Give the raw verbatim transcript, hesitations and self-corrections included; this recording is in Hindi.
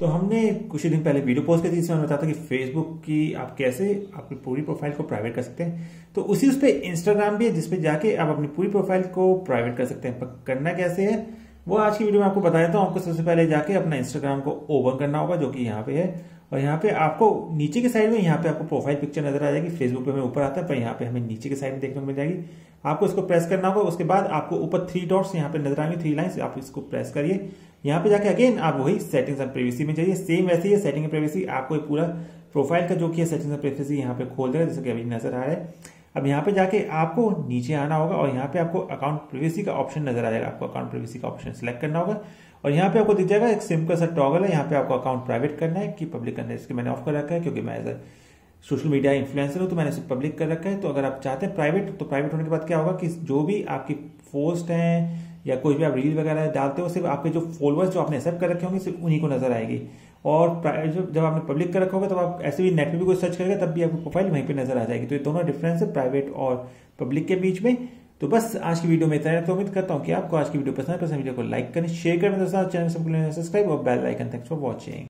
तो हमने कुछ ही दिन पहले वीडियो पोस्ट की थी, इसमें हमने बताया था कि फेसबुक की आप कैसे आपकी पूरी प्रोफाइल को प्राइवेट कर सकते हैं। तो उसी उस पर इंस्टाग्राम भी है जिसपे जाके आप अपनी पूरी प्रोफाइल को प्राइवेट कर सकते हैं। पर करना कैसे है वो आज की वीडियो में आपको बताया था। आपको सबसे पहले जाके अपना इंस्टाग्राम को ओपन करना होगा जो कि यहाँ पे है, और यहाँ पे आपको नीचे की साइड में यहाँ पे आपको प्रोफाइल पिक्चर नजर आ जाएगी। फेसबुक पे हमें ऊपर आता है पर यहाँ पे हमें नीचे की साइड में देखने को मिल जाएगी। आपको इसको प्रेस करना होगा। उसके बाद आपको ऊपर थ्री डॉट्स यहाँ पे नजर आएंगे, थ्री लाइंस, आप इसको प्रेस करिए। यहाँ पे जाके अगेन आप वही सेटिंग्स एंड प्राइवेसी में जाइए। सेम वैसी है सेटिंग एंड प्राइवेसी, आपको पूरा प्रोफाइल का जो कि है सेटिंग्स एंड प्राइवेसी यहाँ पे खोल देगा जैसे कि अभी नजर आ रहा है। अब यहाँ पे जाके आपको नीचे आना होगा और यहाँ पे आपको अकाउंट प्राइवेसी का ऑप्शन नजर आ जाएगा। आपको अकाउंट प्राइवेसी का ऑप्शन सिलेक्ट करना होगा और यहाँ पे आपको दिख जाएगा एक सिंपल सा टॉगल है। यहाँ पे आपको अकाउंट प्राइवेट करना है कि पब्लिक करना है। इसके मैंने ऑफ कर रखा है क्योंकि मैं as a social media influencer हूँ तो मैंने इसे पब्लिक कर रखा है। तो अगर आप चाहते हैं प्राइवेट, तो प्राइवेट होने के बाद क्या होगा कि जो भी आपकी पोस्ट हैं या कोई भी आप रील वगैरह डालते हो सिर्फ आपके जो फॉलोअर्स जो आपने एक्सेप्ट कर रखे होंगे सिर्फ उन्हीं को नजर आएगी। और जब आपने पब्लिक कर रखा होगा तब आप ऐसे भी नेट पे भी कोई सर्च करेगा तब भी आपकी प्रोफाइल वहीं पे नजर आ जाएगी। तो ये दोनों डिफरेंस है प्राइवेट और पब्लिक के बीच में। तो बस आज की वीडियो में इतना है। तो उम्मीद करता हूँ कि आपको आज की वीडियो पसंद है। पसंद वीडियो को लाइक करें, शेयर करें दोस्तों, चैनल सब्सक्राइब और bell icon. Thanks for watching.